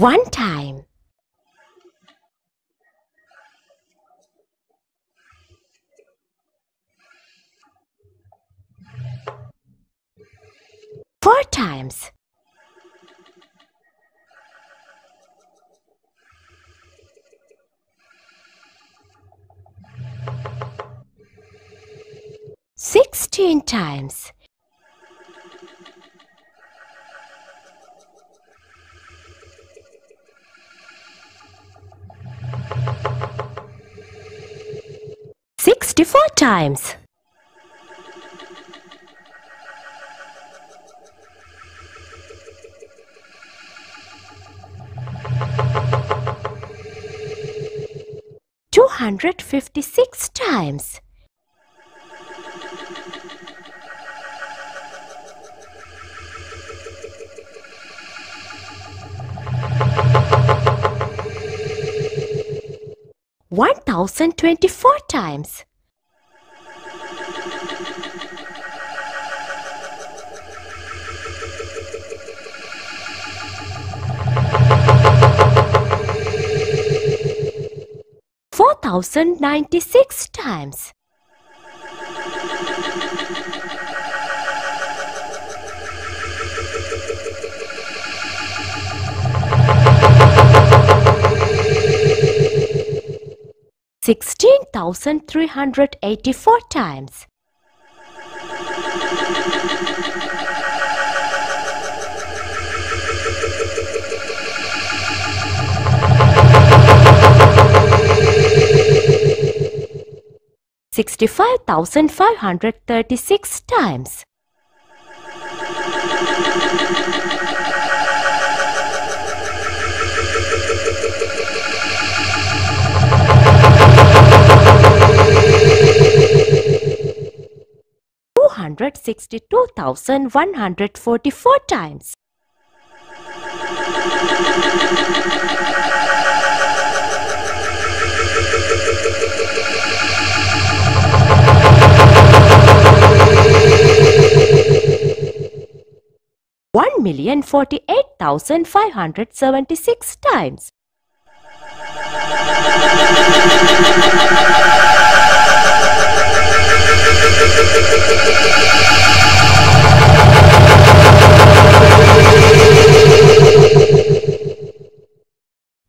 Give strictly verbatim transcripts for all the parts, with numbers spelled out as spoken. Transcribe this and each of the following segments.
one time. Four times. Sixteen times. Sixty-four times. Two hundred fifty-six times. One thousand twenty-four times. Four thousand ninety-six times. Sixteen thousand three hundred eighty-four times. Sixty-five thousand five hundred thirty-six times. two hundred sixty-two thousand one hundred forty-four times. one million forty-eight thousand five hundred seventy-six times.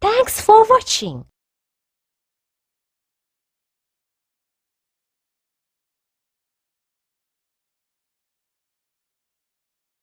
Thanks for watching.